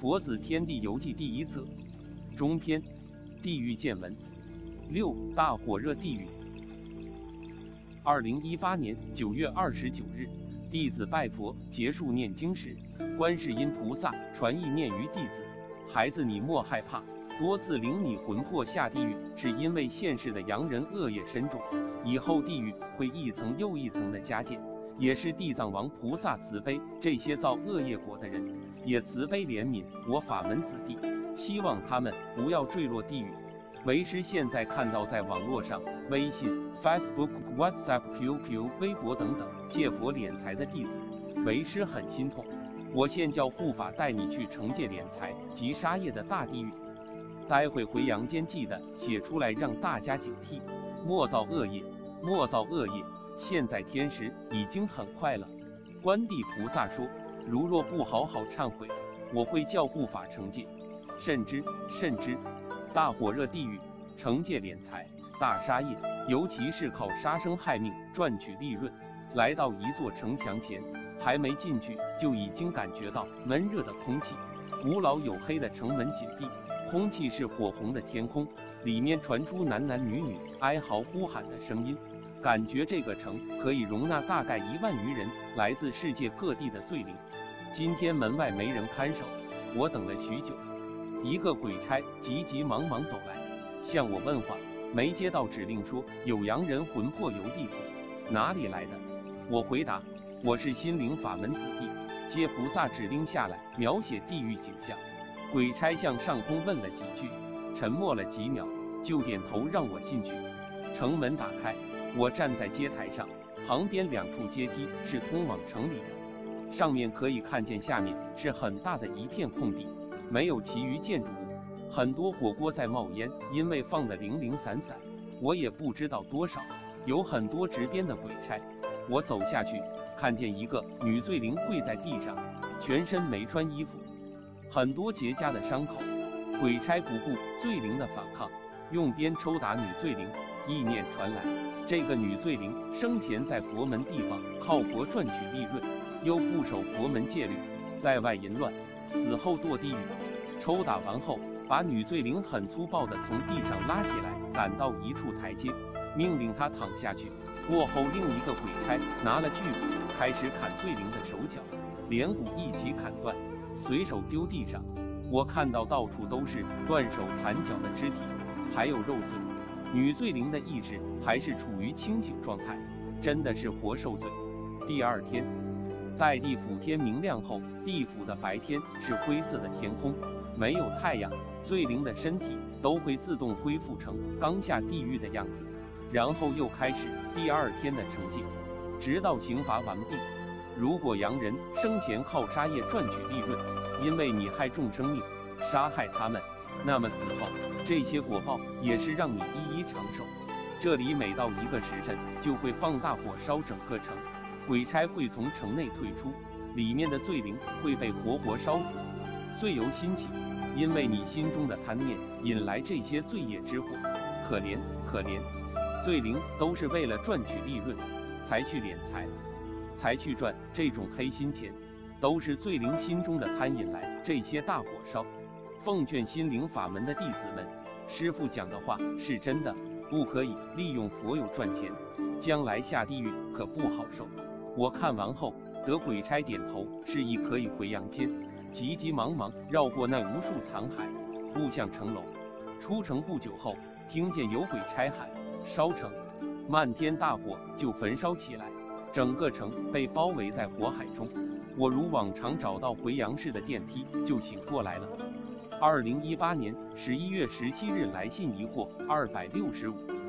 佛子天地游记》第一册中篇，地狱见闻6，大火热地狱。2018年9月29日，弟子拜佛结束念经时，观世音菩萨传意念于弟子：孩子，你莫害怕，多次领你魂魄下地狱，是因为现世的阳人恶业深重，以后地狱会一层又一层的加建。 也是地藏王菩萨慈悲这些造恶业果的人，也慈悲怜悯我法门子弟，希望他们不要坠落地狱。为师现在看到在网络上、微信、Facebook、WhatsApp、QQ、微博等等借佛敛财的弟子，为师很心痛。我现教护法带你去惩戒敛财及杀业的大地狱。待会回阳间记得写出来，让大家警惕，莫造恶业，莫造恶业。 现在天时已经很快了，观地菩萨说，如若不好好忏悔，我会教护法惩戒，甚之。大火热地狱，惩戒敛财、大杀业，尤其是靠杀生害命赚取利润。来到一座城墙前，还没进去就已经感觉到闷热的空气，古老黝黑的城门紧闭，空气是火红的天空，里面传出男男女女哀嚎呼喊的声音。 感觉这个城可以容纳大概1万余人，来自世界各地的罪灵。今天门外没人看守，我等了许久。一个鬼差急急忙忙走来，向我问话，没接到指令说有洋人魂魄游地府，哪里来的？我回答：我是心灵法门子弟，接菩萨指令下来描写地狱景象。鬼差向上空问了几句，沉默了几秒，就点头让我进去。城门打开。 我站在阶台上，旁边2处阶梯是通往城里的，上面可以看见，下面是很大的一片空地，没有其余建筑物，很多火锅在冒烟，因为放的零零散散，我也不知道多少。有很多执鞭的鬼差，我走下去，看见一个女罪灵跪在地上，全身没穿衣服，很多结痂的伤口。鬼差不顾罪灵的反抗，用鞭抽打女罪灵。意念传来。 这个女罪灵生前在佛门地方靠佛赚取利润，又不守佛门戒律，在外淫乱，死后堕地狱。抽打完后，把女罪灵很粗暴地从地上拉起来，赶到一处台阶，命令她躺下去。过后，另一个鬼差拿了锯子，开始砍罪灵的手脚，连骨一起砍断，随手丢地上。我看到到处都是断手残脚的肢体，还有肉碎。 女罪灵的意识还是处于清醒状态，真的是活受罪。第2天，待地府天明亮后，地府的白天是灰色的天空，没有太阳，罪灵的身体都会自动恢复成刚下地狱的样子，然后又开始第2天的惩戒，直到刑罚完毕。如果洋人生前靠杀业赚取利润，因为你害众生命，杀害他们。 那么死后，这些果报也是让你一一承受。这里每到1个时辰，就会放大火烧整个城，鬼差会从城内退出，里面的罪灵会被活活烧死。罪由心起，因为你心中的贪念引来这些罪业之祸。可怜可怜，罪灵都是为了赚取利润，才去敛财，才去赚这种黑心钱，都是罪灵心中的贪引来这些大火烧。 奉劝心灵法门的弟子们，师父讲的话是真的，不可以利用佛友赚钱，将来下地狱可不好受。我看完后，得鬼差点头示意可以回阳间，急急忙忙绕过那无数残骸，步向城楼。出城不久后，听见有鬼差喊：“烧城！”漫天大火就焚烧起来，整个城被包围在火海中。我如往常找到回阳市的电梯，就醒过来了。 2018年11月17日来信疑惑265。